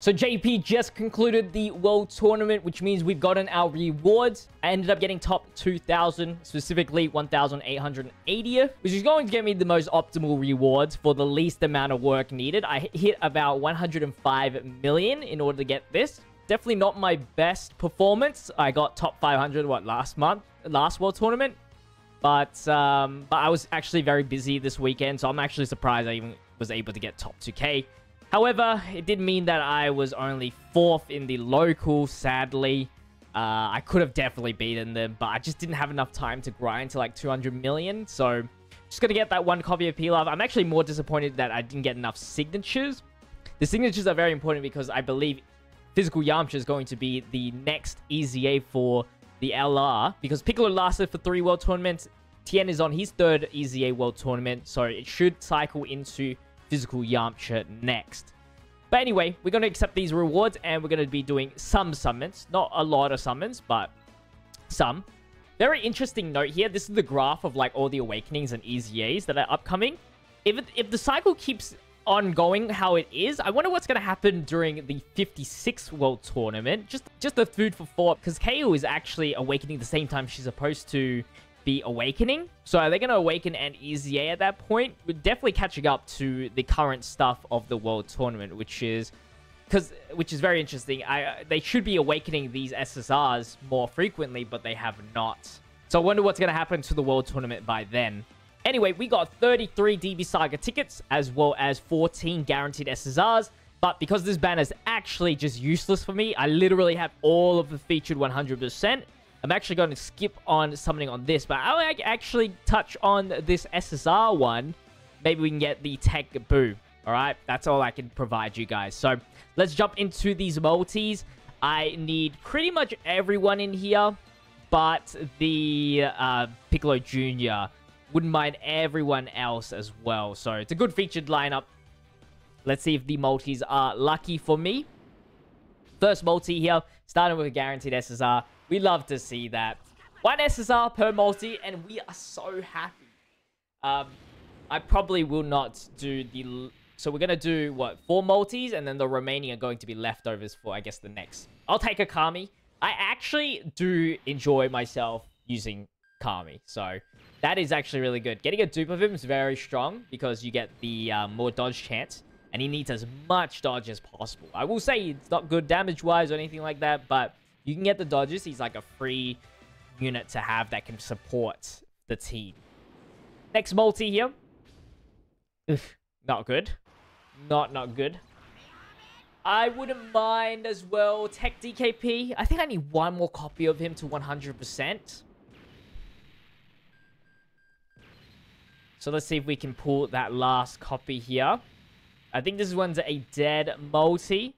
So JP just concluded the World Tournament, which means we've gotten our rewards. I ended up getting top 2,000, specifically 1,880, which is going to get me the most optimal rewards for the least amount of work needed. I hit about 105 million in order to get this. Definitely not my best performance. I got top 500, what, last World Tournament? But I was actually very busy this weekend, so I'm actually surprised I even was able to get top 2K. However, it did mean that I was only 4th in the local, sadly. I could have definitely beaten them, but I just didn't have enough time to grind to like 200 million. So, just gonna get that one copy of P-Lav. I'm actually more disappointed that I didn't get enough signatures. The signatures are very important because I believe Physical Yamcha is going to be the next EZA for the LR. Because Piccolo lasted for 3 World Tournaments. Tien is on his 3rd EZA World Tournament, so it should cycle into Physical Yamcha next. But anyway, we're going to accept these rewards and we're going to be doing some summons. Not a lot of summons, but some. Very interesting note here. This is the graph of like all the awakenings and EZAs that are upcoming. If the cycle keeps on going how it is, I wonder what's going to happen during the 56th World Tournament. Just the food for thought, because Kayle is actually awakening the same time she's supposed to be awakening. So are they going to awaken an EZA at that point? We're definitely catching up to the current stuff of the World Tournament, which is very interesting. They should be awakening these SSRs more frequently, but they have not. So I wonder what's going to happen to the World Tournament by then. Anyway, we got 33 DB Saga tickets as well as 14 guaranteed SSRs. But because this banner is actually just useless for me, I literally have all of the featured 100%. I'm actually going to skip on summoning on this, but I'll actually touch on this SSR one. Maybe we can get the Tech Buu. All right, that's all I can provide you guys. So let's jump into these multis. I need pretty much everyone in here, but the Piccolo Jr. Wouldn't mind everyone else as well. So it's a good featured lineup. Let's see if the multis are lucky for me. First multi here, starting with a guaranteed SSR. We love to see that. 1 SSR per multi, and we are so happy. I probably will not do the... So we're going to do, what, 4 multis, and then the remaining are going to be leftovers for, I guess, the next. I'll take a Kami. I actually do enjoy myself using Kami, so that is actually really good. Getting a dupe of him is very strong because you get the more dodge chance, and he needs as much dodge as possible. I will say it's not good damage-wise or anything like that, but you can get the dodges. He's like a free unit to have that can support the team. Next multi here. Oof, not good. Not good. I wouldn't mind as well Tech DKP. I think I need 1 more copy of him to 100%. So let's see if we can pull that last copy here. I think this one's a dead multi.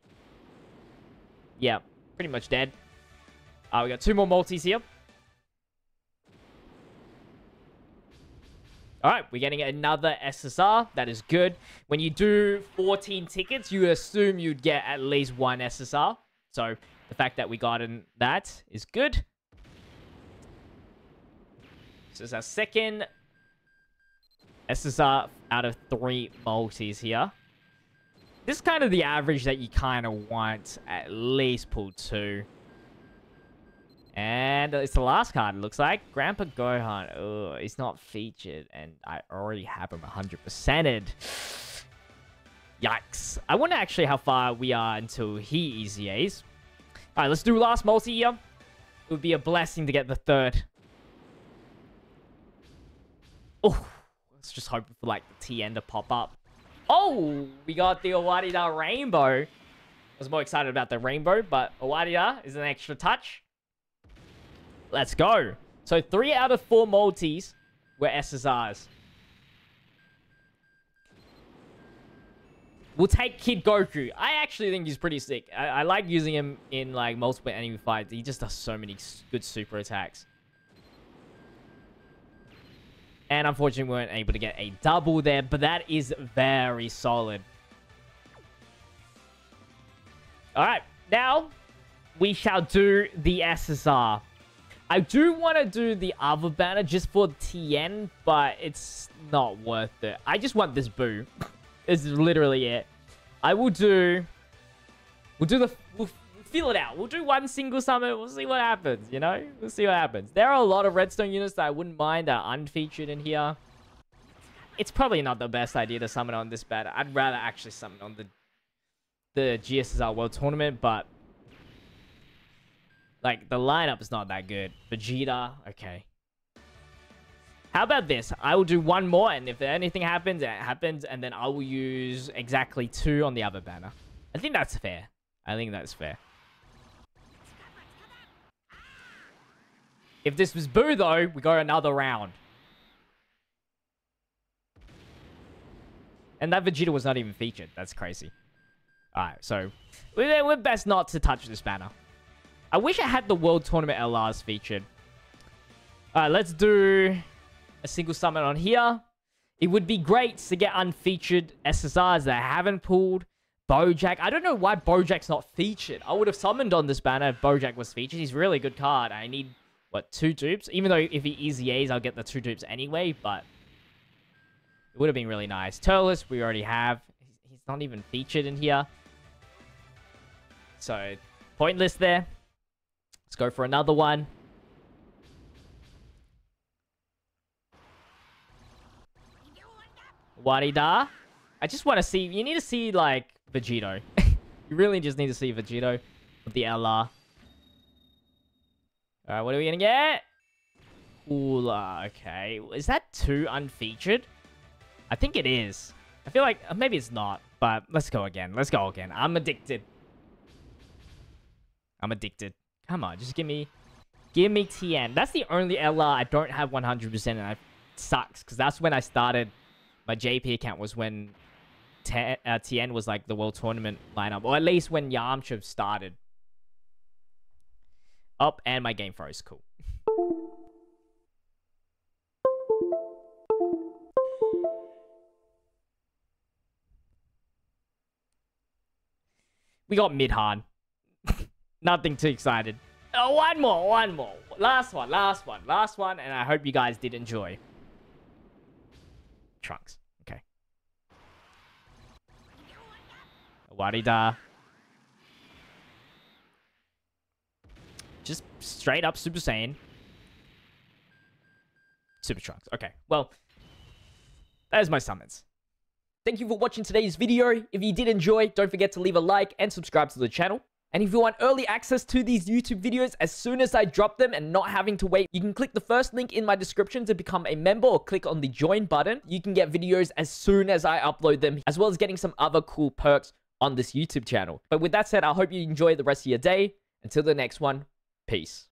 Yeah, pretty much dead. We got 2 more multis here. Alright, we're getting another SSR. That is good. When you do 14 tickets, you assume you'd get at least 1 SSR. So, the fact that we got in that is good. This is our second SSR out of 3 multis here. This is kind of the average that you kind of want. At least pull 2. And it's the last card, it looks like. Grandpa Gohan. Oh, he's not featured. And I already have him 100%ed. Yikes. I wonder actually how far we are until he EZAs. All right, let's do last multi here. It would be a blessing to get the 3rd. Oh, let's just hope for like the Tien to pop up. Oh, we got the Awadida Rainbow. I was more excited about the Rainbow, but Awadida is an extra touch. Let's go. So 3 out of 4 multis were SSRs. We'll take Kid Goku. I actually think he's pretty sick. I like using him in like multiple enemy fights. He just does so many good super attacks. And unfortunately, we weren't able to get a double there, but that is very solid. All right, now we shall do the SSR. I do want to do the other banner just for Tien, but it's not worth it. I just want this Buu. This is literally it. I will do We'll feel it out. We'll do one single summon. We'll see what happens, you know? We'll see what happens. There are a lot of redstone units that I wouldn't mind that are unfeatured in here. It's probably not the best idea to summon on this bad. I'd rather actually summon on the GSSR World Tournament, but... like, the lineup is not that good. Vegeta, okay. How about this? I will do one more, and if anything happens, it happens, and then I will use exactly 2 on the other banner. I think that's fair. I think that's fair. If this was Boo, though, we go another round. And that Vegeta was not even featured. That's crazy. Alright, so... we're best not to touch this banner. I wish I had the World Tournament LRs featured. Alright, let's do a single summon on here. It would be great to get unfeatured SSRs that I haven't pulled. Bojack. I don't know why Bojack's not featured. I would have summoned on this banner if Bojack was featured. He's a really good card. I need, what, 2 dupes? Even though if he EZAs, I'll get the 2 dupes anyway, but... it would have been really nice. Turles, we already have. He's not even featured in here. So, pointless there. Let's go for another one. Awadida. I just want to see... you need to see, like, Vegito. You really just need to see Vegito with the LR. Alright, what are we going to get? Oola, okay. Is that too unfeatured? I think it is. I feel like... maybe it's not, but let's go again. Let's go again. I'm addicted. I'm addicted. Come on, just give me... give me Tien. That's the only LR I don't have 100%, and it sucks, because that's when I started... my JP account was when... Tien was like the World Tournament lineup, or at least when Yamcha started. Oh, and my game froze. Cool. We got mid-Han. Nothing too excited. Oh, one more. Last one. And I hope you guys did enjoy. Trunks. Awadida. Just straight up Super Saiyan. Super Trunks. Okay, well, that is my summons. Thank you for watching today's video. If you did enjoy, don't forget to leave a like and subscribe to the channel. And if you want early access to these YouTube videos as soon as I drop them and not having to wait, you can click the first link in my description to become a member, or click on the join button. You can get videos as soon as I upload them, as well as getting some other cool perks on this YouTube channel. But with that said, I hope you enjoy the rest of your day. Until the next one, peace.